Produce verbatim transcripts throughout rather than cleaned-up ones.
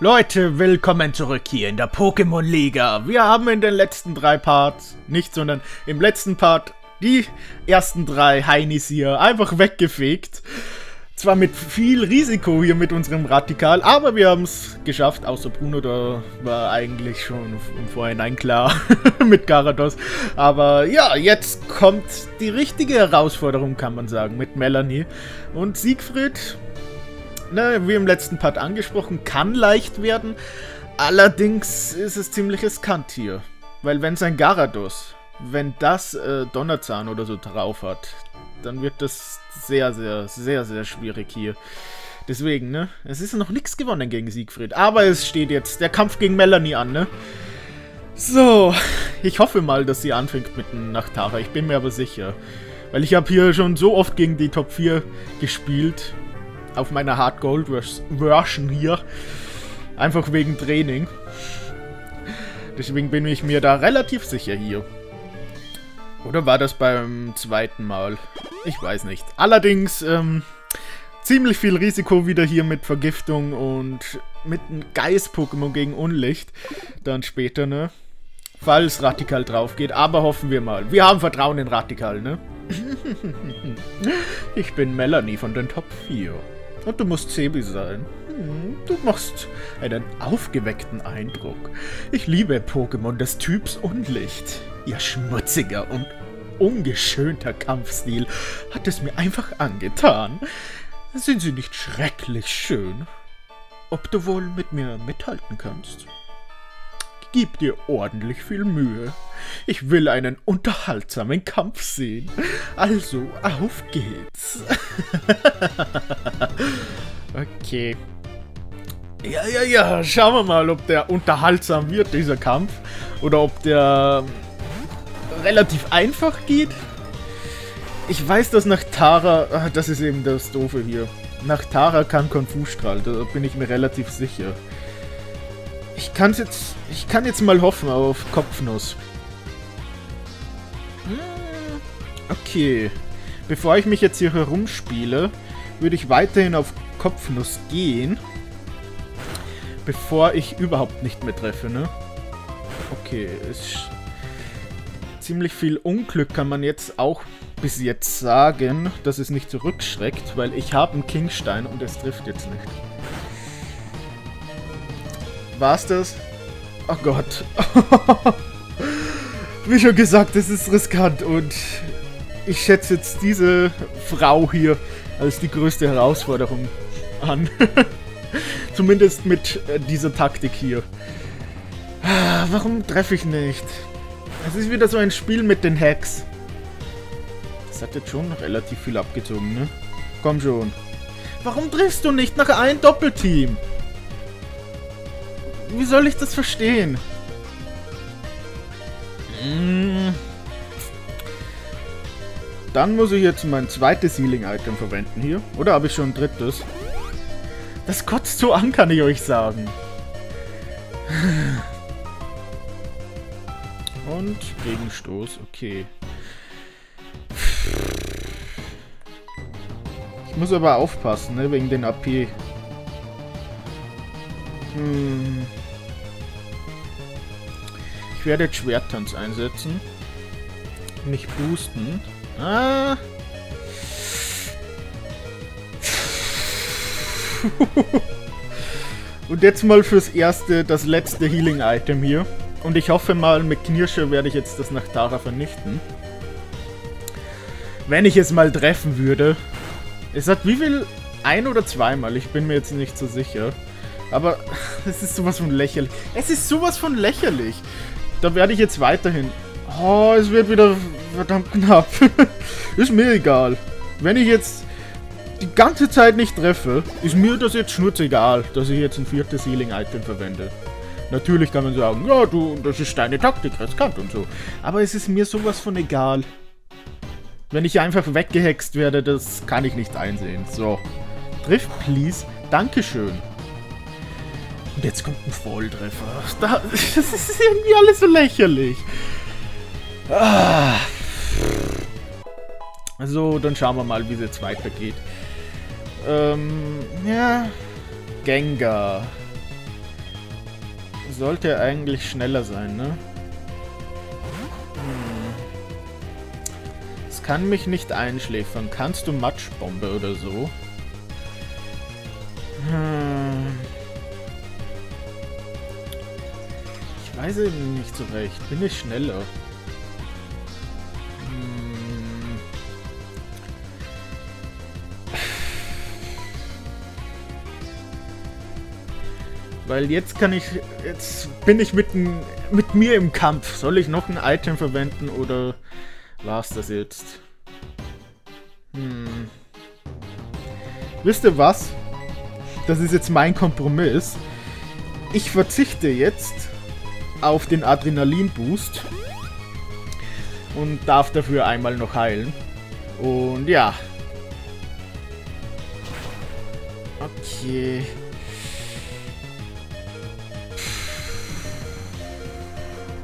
Leute, willkommen zurück hier in der Pokémon-Liga. Wir haben in den letzten drei Parts, nicht, sondern im letzten Part, die ersten drei Heinis hier einfach weggefegt. Zwar mit viel Risiko hier mit unserem Radikal, aber wir haben es geschafft, außer Bruno, da war eigentlich schon im Vorhinein klar mit Garados. Aber ja, jetzt kommt die richtige Herausforderung, kann man sagen, mit Melanie und Siegfried. Na, wie im letzten Part angesprochen, kann leicht werden. Allerdings ist es ziemlich riskant hier. Weil wenn sein Garados, wenn das äh, Donnerzahn oder so drauf hat, dann wird das sehr, sehr, sehr, sehr schwierig hier. Deswegen, ne? Es ist noch nichts gewonnen gegen Siegfried. Aber es steht jetzt der Kampf gegen Melanie an, ne? So, ich hoffe mal, dass sie anfängt mit Nachtara. Ich bin mir aber sicher. Weil ich habe hier schon so oft gegen die Top vier gespielt. Auf meiner Hard Gold Version hier. Einfach wegen Training. Deswegen bin ich mir da relativ sicher hier. Oder war das beim zweiten Mal? Ich weiß nicht. Allerdings ähm, ziemlich viel Risiko wieder hier mit Vergiftung und mit einem Geist-Pokémon gegen Unlicht. Dann später, ne? Falls Radikal drauf geht. Aber hoffen wir mal. Wir haben Vertrauen in Radikal, ne? Ich bin Melanie von den Top vier. Und du musst Sebi sein. Du machst einen aufgeweckten Eindruck. Ich liebe Pokémon des Typs Unlicht. Ihr schmutziger und ungeschönter Kampfstil hat es mir einfach angetan. Sind sie nicht schrecklich schön? Ob du wohl mit mir mithalten kannst? Gib dir ordentlich viel Mühe. Ich will einen unterhaltsamen Kampf sehen. Also, auf geht's. Okay. Ja, ja, ja. Schauen wir mal, ob der unterhaltsam wird, dieser Kampf. Oder ob der relativ einfach geht. Ich weiß, dass Nachtara... Das ist eben das Doofe hier. Nachtara kann Konfußstrahl. Da bin ich mir relativ sicher. Ich kann's jetzt, ich kann jetzt mal hoffen auf Kopfnuss. Okay. Bevor ich mich jetzt hier herumspiele, würde ich weiterhin auf Kopfnuss gehen. Bevor ich überhaupt nicht mehr treffe, ne? Okay, ist ziemlich viel Unglück, kann man jetzt auch bis jetzt sagen, dass es nicht zurückschreckt, weil ich habe einen Kingstein und es trifft jetzt nicht. War's das? Oh Gott. Wie schon gesagt, es ist riskant und ich schätze jetzt diese Frau hier als die größte Herausforderung an. Zumindest mit dieser Taktik hier. Warum treffe ich nicht? Es ist wieder so ein Spiel mit den Hacks. Das hat jetzt schon relativ viel abgezogen, ne? Komm schon. Warum triffst du nicht nach einem Doppelteam? Wie soll ich das verstehen? Dann muss ich jetzt mein zweites Healing-Item verwenden hier. Oder habe ich schon ein drittes? Das kotzt so an, kann ich euch sagen. Und Gegenstoß, okay. Ich muss aber aufpassen, ne, wegen den A P. Hm... Ich werde jetzt Schwerttanz einsetzen. Mich boosten. Ah. Und jetzt mal fürs erste, das letzte Healing-Item hier. Und ich hoffe mal, mit Knirsche werde ich jetzt das Nachtara vernichten. Wenn ich es mal treffen würde. Es hat wie viel? Ein oder zweimal? Ich bin mir jetzt nicht so sicher. Aber es ist sowas von lächerlich. Es ist sowas von lächerlich. Da werde ich jetzt weiterhin... Oh, es wird wieder verdammt knapp. Ist mir egal. Wenn ich jetzt die ganze Zeit nicht treffe, ist mir das jetzt schnurzegal, dass ich jetzt ein viertes Healing-Item verwende. Natürlich kann man sagen, ja, du, das ist deine Taktik, riskant und so. Aber es ist mir sowas von egal. Wenn ich einfach weggehext werde, das kann ich nicht einsehen. So. Triff, please. Dankeschön. Und jetzt kommt ein Volltreffer. Das ist irgendwie alles so lächerlich. Ah. So, dann schauen wir mal, wie es jetzt weitergeht. Ähm, ja. Gengar. sollte er eigentlich schneller sein, ne? Hm. Es kann mich nicht einschläfern. Kannst du Matschbombe oder so? Hm. Ich weiß eben nicht so recht. Bin ich schneller? Weil jetzt kann ich, jetzt bin ich mit, mit mir im Kampf. Soll ich noch ein Item verwenden oder war's das jetzt? Hm. Wisst ihr was? Das ist jetzt mein Kompromiss. Ich verzichte jetzt auf den Adrenalin-Boost und darf dafür einmal noch heilen. Und ja. Okay.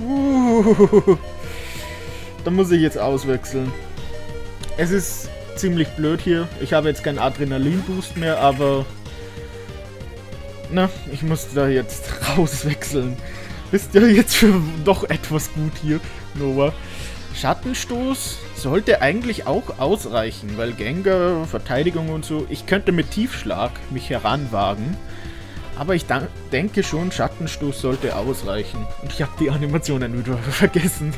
Uh, da muss ich jetzt auswechseln. Es ist ziemlich blöd hier. Ich habe jetzt keinen Adrenalin-Boost mehr, aber... Na, ich muss da jetzt rauswechseln. Ist ja jetzt für doch etwas gut hier, Nova. Schattenstoß sollte eigentlich auch ausreichen, weil Gengar, Verteidigung und so... Ich könnte mit Tiefschlag mich heranwagen. Aber ich denke schon, Schattenstoß sollte ausreichen. Und ich habe die Animationen wieder vergessen.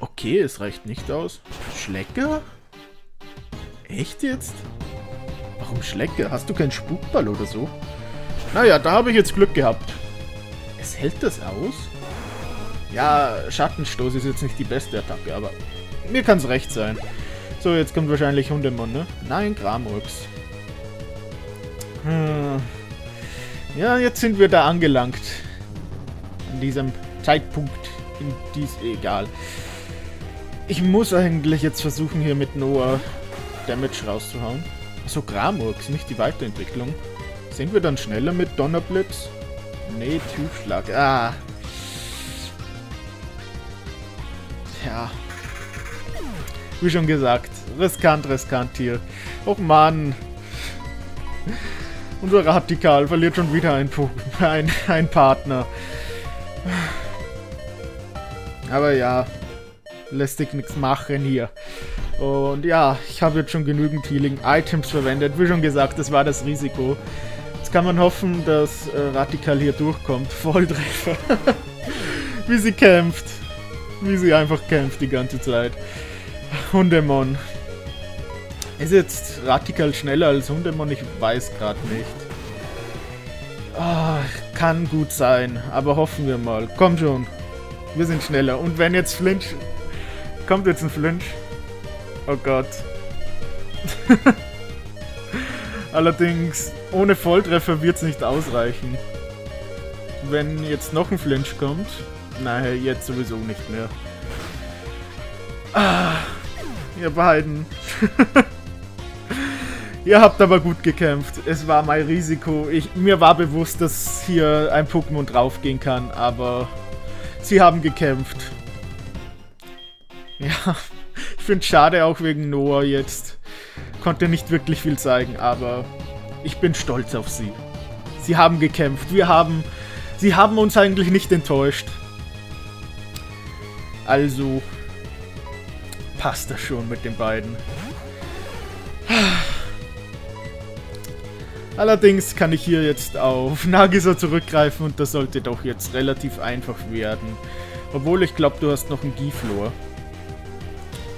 Okay, es reicht nicht aus. Schlecker? Echt jetzt? Warum Schlecker? Hast du keinen Spukball oder so? Naja, da habe ich jetzt Glück gehabt. Es hält das aus? Ja, Schattenstoß ist jetzt nicht die beste Attacke, aber mir kann es recht sein. So, jetzt kommt wahrscheinlich Hundemon, ne? Nein, Gramurx. Hm... Ja, jetzt sind wir da angelangt. An diesem Zeitpunkt. In dies egal. Ich muss eigentlich jetzt versuchen, hier mit Noah Damage rauszuhauen. Achso, Gramurx, nicht die Weiterentwicklung. Sind wir dann schneller mit Donnerblitz? Nee, Tiefschlag. Ah. Ja. Wie schon gesagt. Riskant, riskant hier. Och Mann. Unser Radikal verliert schon wieder einen ein, ein Partner. Aber ja, lässt sich nichts machen hier. Und ja, ich habe jetzt schon genügend Healing-Items verwendet. Wie schon gesagt, das war das Risiko. Jetzt kann man hoffen, dass äh, Radikal hier durchkommt. Volltreffer. Wie sie kämpft. Wie sie einfach kämpft die ganze Zeit. Hundemon. Ist jetzt Radikal schneller als Hundemon? Ich weiß gerade nicht. Ah, kann gut sein, aber hoffen wir mal. Komm schon, wir sind schneller. Und wenn jetzt Flinch... Kommt jetzt ein Flinch? Oh Gott. Allerdings, ohne Volltreffer wird es nicht ausreichen. Wenn jetzt noch ein Flinch kommt... Naja, jetzt sowieso nicht mehr. Ah, ihr beiden... Ihr habt aber gut gekämpft. Es war mein Risiko. Ich, mir war bewusst, dass hier ein Pokémon draufgehen kann, aber sie haben gekämpft. Ja, ich finde es schade, auch wegen Noah jetzt. Konnte nicht wirklich viel zeigen, aber ich bin stolz auf sie. Sie haben gekämpft. Wir haben... Sie haben uns eigentlich nicht enttäuscht. Also... Passt das schon mit den beiden. Allerdings kann ich hier jetzt auf Nagisa zurückgreifen und das sollte doch jetzt relativ einfach werden. Obwohl, ich glaube, du hast noch einen Giflor.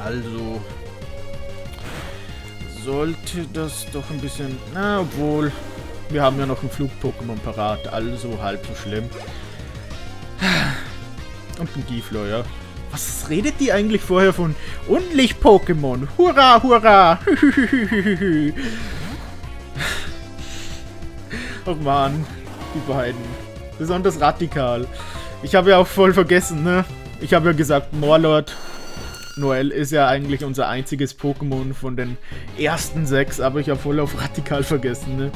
Also... Sollte das doch ein bisschen... Na, obwohl... Wir haben ja noch einen Flug-Pokémon parat, also halb so schlimm. Und einen Giflor, ja. Was redet die eigentlich vorher von Unlicht-Pokémon? Hurra, hurra! Oh Mann, die beiden. Besonders Radikal. Ich habe ja auch voll vergessen, ne? Ich habe ja gesagt, Morlord Noel ist ja eigentlich unser einziges Pokémon von den ersten sechs, aber ich habe voll auf Radikal vergessen, ne?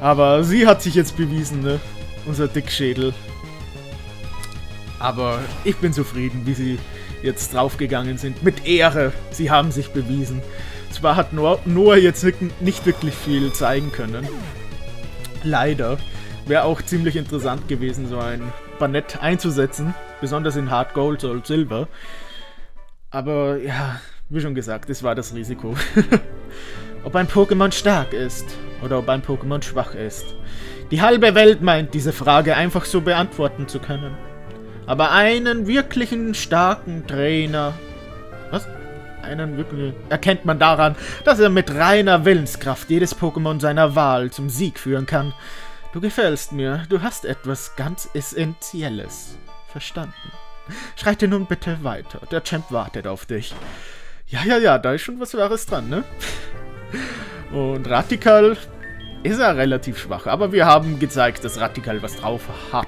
Aber sie hat sich jetzt bewiesen, ne? Unser Dickschädel. Aber ich bin zufrieden, wie sie jetzt draufgegangen sind. Mit Ehre. Sie haben sich bewiesen. Zwar hat Noah jetzt nicht wirklich viel zeigen können. Leider. Wäre auch ziemlich interessant gewesen, so ein Banette einzusetzen, besonders in Hard Gold und Silber. Aber ja, wie schon gesagt, das war das Risiko. Ob ein Pokémon stark ist oder ob ein Pokémon schwach ist. Die halbe Welt meint, diese Frage einfach so beantworten zu können. Aber einen wirklichen starken Trainer... Was? Einen wirklichen... Erkennt man daran, dass er mit reiner Willenskraft jedes Pokémon seiner Wahl zum Sieg führen kann. Du gefällst mir. Du hast etwas ganz Essentielles. Verstanden. Schreite nun bitte weiter. Der Champ wartet auf dich. Ja, ja, ja, da ist schon was Wahres dran, ne? Und Radikal ist er relativ schwach, aber wir haben gezeigt, dass Radikal was drauf hat.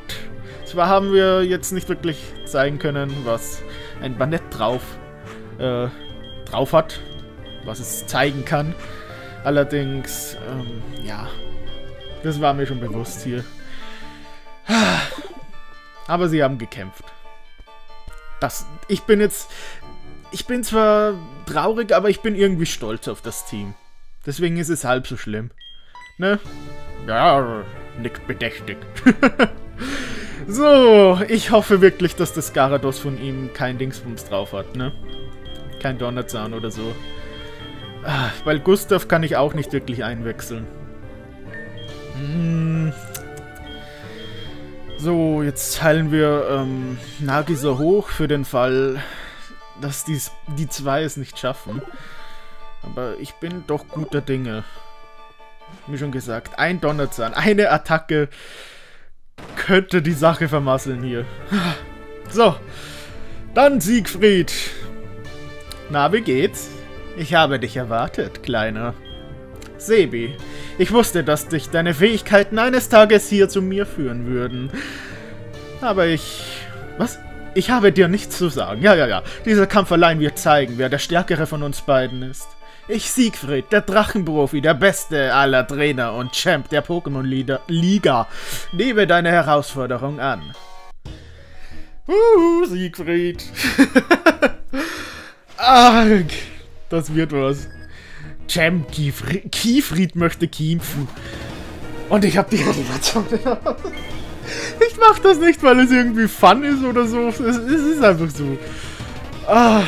Zwar haben wir jetzt nicht wirklich zeigen können, was ein Banette drauf, äh, drauf hat, was es zeigen kann. Allerdings, ähm, ja, das war mir schon bewusst hier. Aber sie haben gekämpft. Das, ich bin jetzt... Ich bin zwar traurig, aber ich bin irgendwie stolz auf das Team. Deswegen ist es halb so schlimm. Ne? Ja, nickt bedächtig. So, ich hoffe wirklich, dass das Garados von ihm kein Dingsbums drauf hat, ne? Kein Donnerzahn oder so. Ah, weil Gustav kann ich auch nicht wirklich einwechseln. Hm. So, jetzt heilen wir ähm, Nagisa hoch für den Fall... dass dies, die zwei es nicht schaffen. Aber ich bin doch guter Dinge. Wie schon gesagt, ein Donnerzahn, eine Attacke könnte die Sache vermasseln hier. So, dann Siegfried. Na, wie geht's? Ich habe dich erwartet, Kleiner. Sebi, ich wusste, dass dich deine Fähigkeiten eines Tages hier zu mir führen würden. Aber ich... Was? Ich habe dir nichts zu sagen. Ja, ja, ja. Dieser Kampf allein wird zeigen, wer der Stärkere von uns beiden ist. Ich, Siegfried, der Drachenprofi, der Beste aller Trainer und Champ der Pokémon-Liga, nehme deine Herausforderung an. Uhu, Siegfried. Arg. Das wird was. Champ Kiefried, Kiefried möchte kämpfen. Und ich habe die Relegation. Ich mach das nicht, weil es irgendwie fun ist oder so. Es, es ist einfach so. Ah.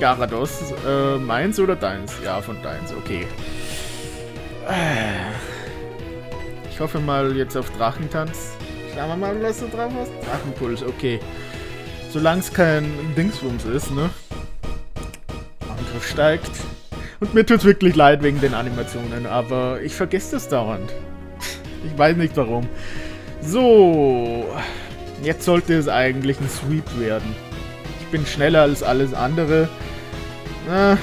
Garados, äh, meins oder deins? Ja, von deins, okay. Ich hoffe mal jetzt auf Drachentanz. Schauen wir mal, was du drauf hast. Drachenpuls, okay. Solange es kein Dingswumms ist, ne? Angriff steigt. Und mir tut's wirklich leid wegen den Animationen, aber ich vergesse das dauernd. Ich weiß nicht warum. So, jetzt sollte es eigentlich ein Sweep werden. Ich bin schneller als alles andere. Ah,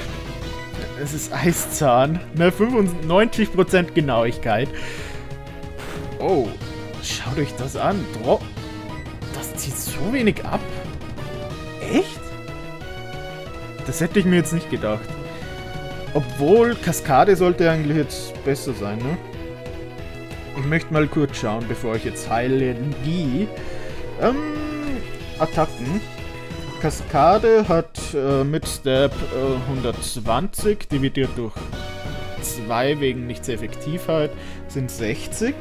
es ist Eiszahn. Ne, fünfundneunzig Prozent Genauigkeit. Oh, schaut euch das an. Dro- das zieht so wenig ab. Echt? Das hätte ich mir jetzt nicht gedacht. Obwohl, Kaskade sollte eigentlich jetzt besser sein, ne? Ich möchte mal kurz schauen, bevor ich jetzt heile die ähm, Attacken. Kaskade hat äh, mit Step äh, hundertzwanzig, dividiert durch zwei wegen Nichts-Effektivheit, sind sechzig.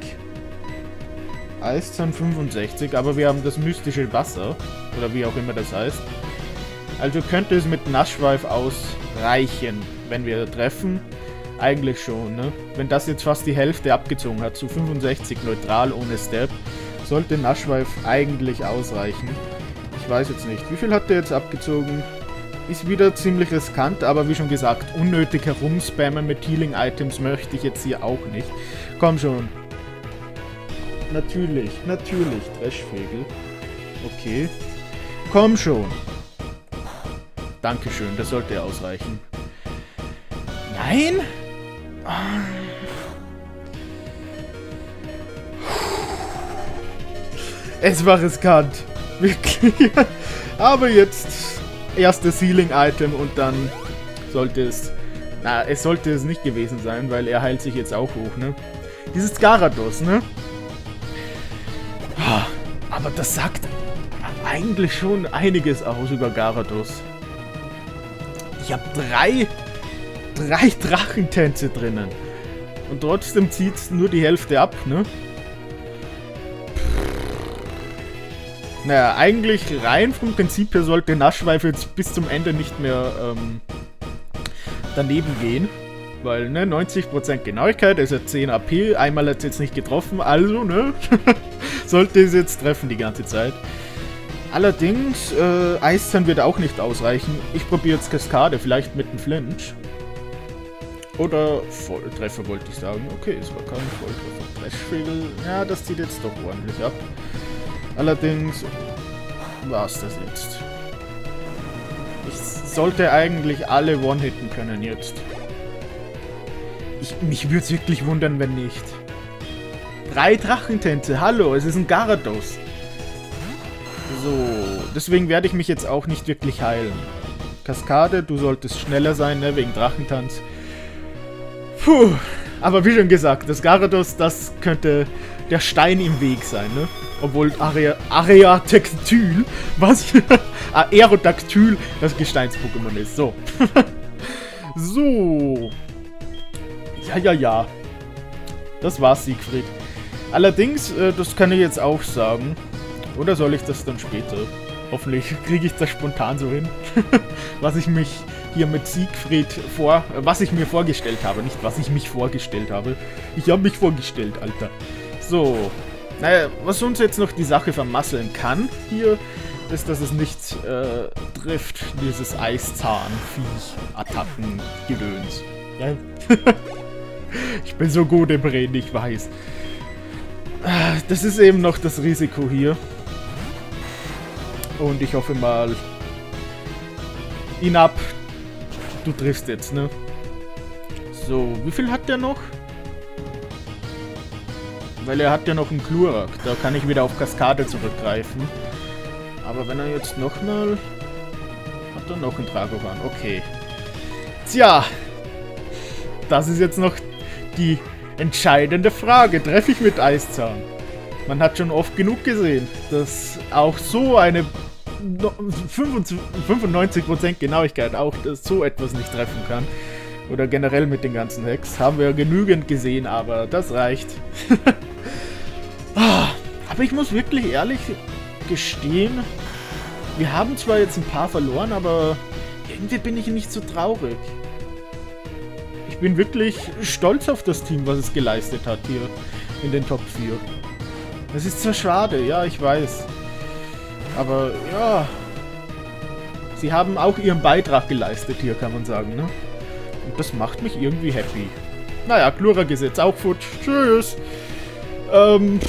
Eiszahn fünfundsechzig, aber wir haben das mystische Wasser, oder wie auch immer das heißt. Also könnte es mit Naschweif ausreichen, wenn wir treffen. Eigentlich schon, ne? Wenn das jetzt fast die Hälfte abgezogen hat, zu fünfundsechzig neutral ohne Step, sollte Naschweif eigentlich ausreichen. Ich weiß jetzt nicht, wie viel hat der jetzt abgezogen? Ist wieder ziemlich riskant, aber wie schon gesagt, unnötig herumspammen mit Healing-Items möchte ich jetzt hier auch nicht. Komm schon. Natürlich, natürlich, Trashvögel. Okay. Komm schon. Dankeschön, das sollte ausreichen. Nein? Es war riskant. Wirklich. Aber jetzt erstes Healing-Item und dann sollte es... Na, es sollte es nicht gewesen sein, weil er heilt sich jetzt auch hoch, ne? Dieses Garados, ne? Aber das sagt eigentlich schon einiges aus über Garados. Ich habe drei... drei Drachentänze drinnen. Und trotzdem zieht es nur die Hälfte ab, ne? Naja, eigentlich rein vom Prinzip her sollte Naschweif jetzt bis zum Ende nicht mehr ähm, daneben gehen. Weil, ne, neunzig Prozent Genauigkeit, also zehn A P, einmal hat es jetzt nicht getroffen, also, ne, sollte es jetzt treffen die ganze Zeit. Allerdings, äh, Eiszahn wird auch nicht ausreichen. Ich probiere jetzt Kaskade, vielleicht mit dem Flinch. Oder Volltreffer wollte ich sagen. Okay, es war kein Volltreffer. Trashfegel, ja, das zieht jetzt doch ordentlich ab. Allerdings war es das jetzt. Ich sollte eigentlich alle One-Hitten können jetzt. Ich, mich würde es wirklich wundern, wenn nicht. Drei Drachentänze, hallo, es ist ein Garados. So, deswegen werde ich mich jetzt auch nicht wirklich heilen. Kaskade, du solltest schneller sein, ne, wegen Drachentanz. Puh, aber wie schon gesagt, das Garados, das könnte der Stein im Weg sein, ne? Obwohl Areatactyl, was? Aerodactyl das Gesteins-Pokémon ist, so. So. Ja, ja, ja. Das war's, Siegfried. Allerdings, äh, das kann ich jetzt auch sagen. Oder soll ich das dann später? Hoffentlich kriege ich das spontan so hin. Was ich mich hier mit Siegfried vor... Äh, was ich mir vorgestellt habe. Nicht, was ich mich vorgestellt habe. Ich habe mich vorgestellt, Alter. So. Naja, was uns jetzt noch die Sache vermasseln kann hier, ist, dass es nicht äh, trifft, dieses Eiszahn-Viech-Attacken-Gedöns. Ja. Ich bin so gut im Reden, ich weiß. Das ist eben noch das Risiko hier. Und ich hoffe mal... Ihn ab. Du triffst jetzt, ne? So, wie viel hat der noch? Weil er hat ja noch einen Glurak. Da kann ich wieder auf Kaskade zurückgreifen. Aber wenn er jetzt nochmal... Hat er noch einen Dragovan. Okay. Tja. Das ist jetzt noch die... entscheidende Frage. Treffe ich mit Eiszahn? Man hat schon oft genug gesehen, dass auch so eine fünfundneunzig Prozent Genauigkeit auch dass so etwas nicht treffen kann. Oder generell mit den ganzen Hacks. Haben wir genügend gesehen, aber das reicht. Aber ich muss wirklich ehrlich gestehen, wir haben zwar jetzt ein paar verloren, aber irgendwie bin ich nicht so traurig. Ich bin wirklich stolz auf das Team, was es geleistet hat hier in den Top vier. Das ist zwar schade, ja, ich weiß. Aber, ja. Sie haben auch ihren Beitrag geleistet hier, kann man sagen, ne? Und das macht mich irgendwie happy. Naja, Glurak ist jetzt auch futsch. Tschüss. Ähm,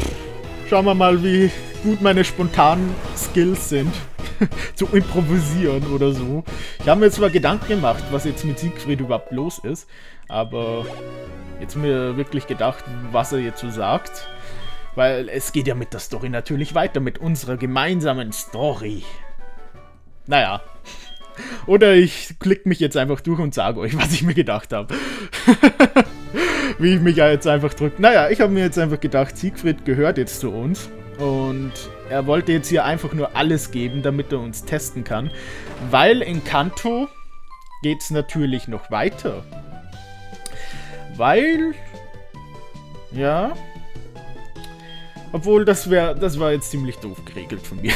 schauen wir mal, wie gut meine spontanen Skills sind. Zu improvisieren oder so. Ich habe mir zwar Gedanken gemacht, was jetzt mit Siegfried überhaupt los ist, aber jetzt mir wirklich gedacht, was er jetzt so sagt, weil es geht ja mit der Story natürlich weiter, mit unserer gemeinsamen Story. Naja. Oder ich klicke mich jetzt einfach durch und sage euch, was ich mir gedacht habe. Wie ich mich ja jetzt einfach drücke. Naja, ich habe mir jetzt einfach gedacht, Siegfried gehört jetzt zu uns. Und er wollte jetzt hier einfach nur alles geben, damit er uns testen kann. Weil in Kanto geht es natürlich noch weiter. Weil... Ja... Obwohl, das, wär, das war jetzt ziemlich doof geregelt von mir.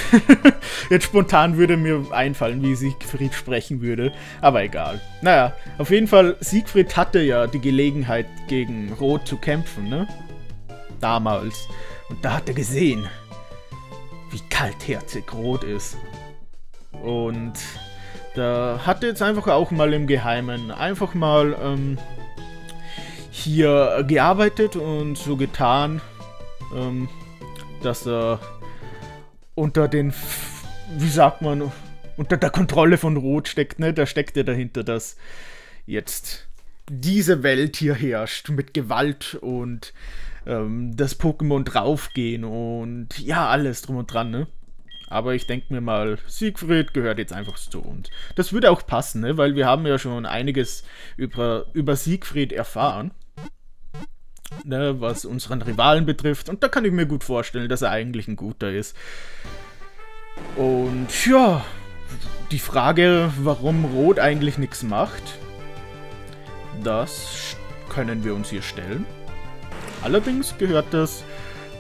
Jetzt spontan würde mir einfallen, wie Siegfried sprechen würde. Aber egal. Naja, auf jeden Fall, Siegfried hatte ja die Gelegenheit, gegen Rot zu kämpfen, ne? Damals. Und da hat er gesehen, wie kaltherzig Rot ist. Und da hat er jetzt einfach auch mal im Geheimen einfach mal ähm, hier gearbeitet und so getan, ähm, dass er unter den, wie sagt man, unter der Kontrolle von Rot steckt, ne? Da steckt er dahinter, dass jetzt diese Welt hier herrscht mit Gewalt und das Pokémon draufgehen und ja, alles drum und dran, ne? Aber ich denke mir mal, Siegfried gehört jetzt einfach zu uns. Das würde auch passen, ne? Weil wir haben ja schon einiges über, über Siegfried erfahren, ne? Was unseren Rivalen betrifft. Und da kann ich mir gut vorstellen, dass er eigentlich ein guter ist. Und ja, die Frage, warum Rot eigentlich nichts macht, das können wir uns hier stellen. Allerdings gehört das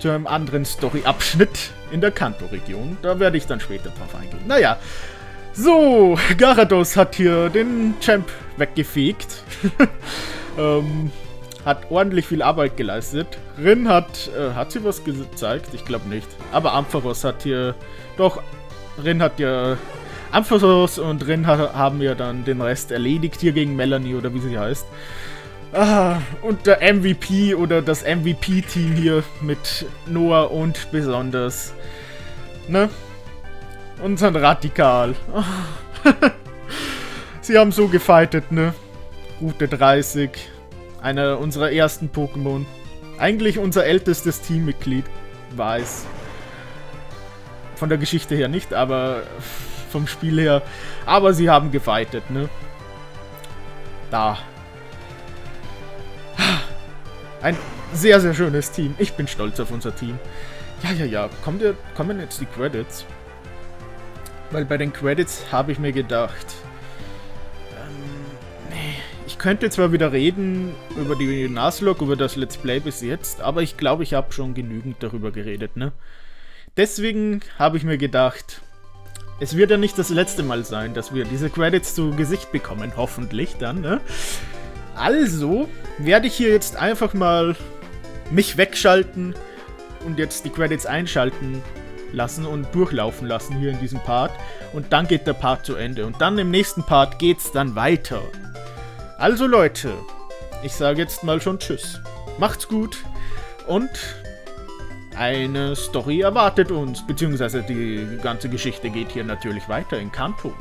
zu einem anderen Story-Abschnitt in der Kanto-Region. Da werde ich dann später drauf eingehen. Naja. So, Garados hat hier den Champ weggefegt. ähm, hat ordentlich viel Arbeit geleistet. Rin hat, äh, hat sie was gezeigt? Ich glaube nicht. Aber Ampharos hat hier, doch, Rin hat ja, Ampharos und Rin ha haben ja dann den Rest erledigt hier gegen Melanie oder wie sie heißt. Ah, und der M V P oder das M V P-Team hier mit Noah und besonders, ne? Unseren Radikal. Sie haben so gefightet, ne? Route dreißig. Einer unserer ersten Pokémon. Eigentlich unser ältestes Teammitglied. Weiß. Von der Geschichte her nicht, aber vom Spiel her. Aber sie haben gefightet, ne? Da. Ein sehr, sehr schönes Team. Ich bin stolz auf unser Team. Ja, ja, ja. Kommt ihr, kommen jetzt die Credits? Weil bei den Credits habe ich mir gedacht, ähm, nee, ich könnte zwar wieder reden über die Nuzlocke, über das Let's Play bis jetzt, aber ich glaube, ich habe schon genügend darüber geredet, ne? Deswegen habe ich mir gedacht, es wird ja nicht das letzte Mal sein, dass wir diese Credits zu Gesicht bekommen, hoffentlich dann, ne? Also werde ich hier jetzt einfach mal mich wegschalten und jetzt die Credits einschalten lassen und durchlaufen lassen hier in diesem Part, und dann geht der Part zu Ende und dann im nächsten Part geht's dann weiter. Also Leute, ich sage jetzt mal schon tschüss, macht's gut und eine Story erwartet uns, beziehungsweise die ganze Geschichte geht hier natürlich weiter in Kanto.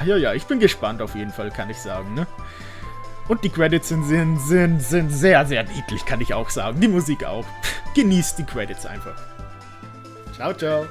Ja, ja, ja, ich bin gespannt auf jeden Fall, kann ich sagen, ne? Und die Credits sind, sind, sind, sind sehr, sehr niedlich, kann ich auch sagen, die Musik auch. Genießt die Credits einfach. Ciao, ciao.